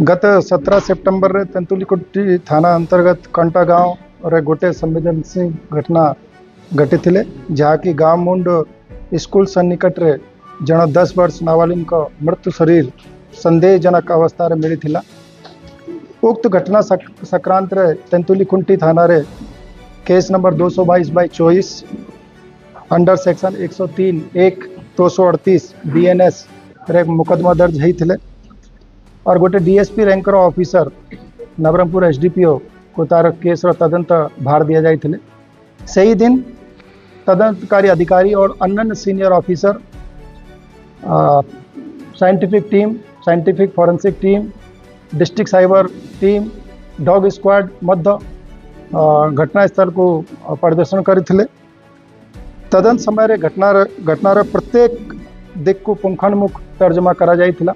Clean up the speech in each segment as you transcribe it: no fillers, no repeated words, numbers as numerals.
गत 17 सितंबर रे तेंतुलीकुटी थाना अंतर्गत कंटा गाँव रे गोटे संवेदनशील घटना घटी थिले जहाँकि गाँव मुंड स्कूल सन्निकट रे जन 10 वर्ष नाबालिग मृत्यु शरीर संदेहजनक अवस्था रे मिली थिला। उक्त घटना संक्रांत रे तेंतुलीकुंटी थाना रे case number 222/24 under section 103-1 238 BNS रे मुकदमा दर्ज होते और गोटे DSP ranker officer Nabarangpur SDPO को तार केस तदंत भार दि जाते। सही दिन तदंतकारी अधिकारी और अन्य senior officer scientific team, scientific forensic team, district cyber team, dog squad मध्य घटनास्थल को प्रदर्शन करते। तदंत समय घटनार प्रत्येक दिक् को पुंखानुमुख तर्जमा करा जाता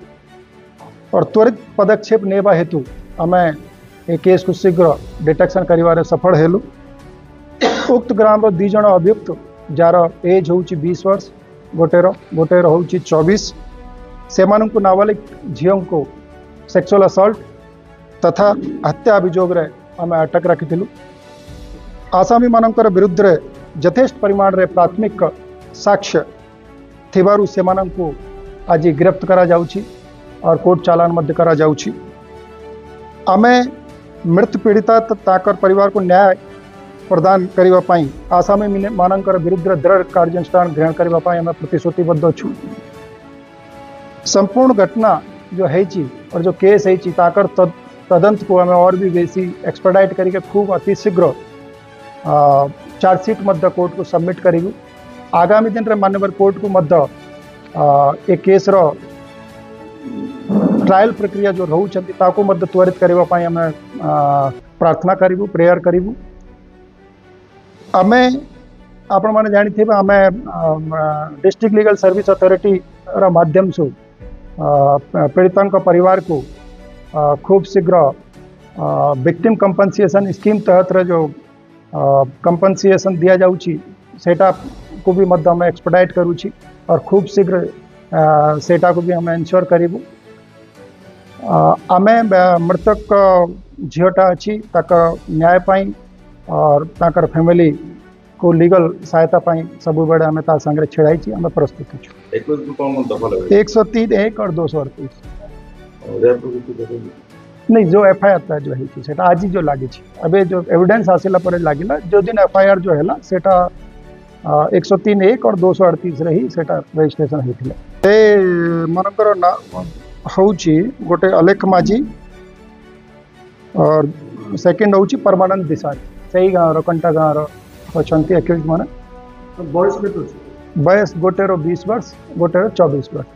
और त्वरित पदक्षेप नेबा हेतु आम ए केस को शीघ्र डिटेक्शन कर सफल हेलु। उक्त ग्राम रो दिजन अभियुक्त जार एज हूँ 20 वर्ष गोटेर हूँ 24 से नाबालिग झीओं को सेक्सुअल असल्ट तथा हत्या अभियोग आम अटक रखी आसामी मान विरुद्ध यथेष्ट परिमाण रे प्राथमिक साक्ष्य थिबारु सेमानंकु आज गिरफ्त करा जाउछि और कोर्ट चालान मध्य करा जाउछि। आमे मृत पीड़िता ताकर परिवार को न्याय प्रदान करिवा पाई आसामी मानंकर विरुद्ध दृढ़ कार्यानुष्ठान ग्रहण करिवा पाई आमे प्रतिश्रुतिबद्ध छु। संपूर्ण घटना जो है और जो केस है ताकर तदंत को आमे और भी बेसी एक्सपेडाइट करके खूब अतिशीघ्र चार्जशीट मध्य कोर्ट को सबमिट करूँ। आगामी दिन रे मानवर कोर्ट को मध्य केस रो ट्रायल प्रक्रिया जो रोचंती ताको मध्य त्वरित करबा पई हम प्रार्थना करूँ, प्रेयर करूँ। आमे आपण माने जानि थिबा आमे डिस्ट्रिक्ट लीगल सर्विस अथॉरिटी रो माध्यम से पीड़ितन का परिवार को खूब शीघ्र विक्टिम कंपनसेशन स्कीम तहत जो कंपनसेशन दिया जाउची सेटा को भी मध्य हमें एक्सपेडाइट करूची और खूब शीघ्र सेटा को भी हमें इंश्योर करूँ। आमे मृतक झीटा अच्छी ताक न्याय पाई और ताकर फैमिली को लीगल सहायता पाई सब बड़े आम तार छिड़ाई आम प्रस्तुत हो 103-1 और 238 नहीं जो FIR था जो है आज ही जो लगी अबे जो एविडेंस आसला पर लगिला जो दिन FIR जो है सेटा 103-1 और 238 रही सेटा रजिस्ट्रेशन होता है। ये मनकर ना हूँ गोटे अलेख माझी और सेकेंड हूँ परमानंद दिशा सही गाँव कंटा गाँव रही एक्यूज मान बयस गोटेर 20 वर्ष गोटेर 24 वर्ष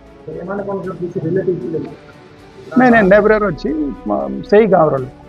नहीं नेब्रेर अच्छी सही गाँव रही।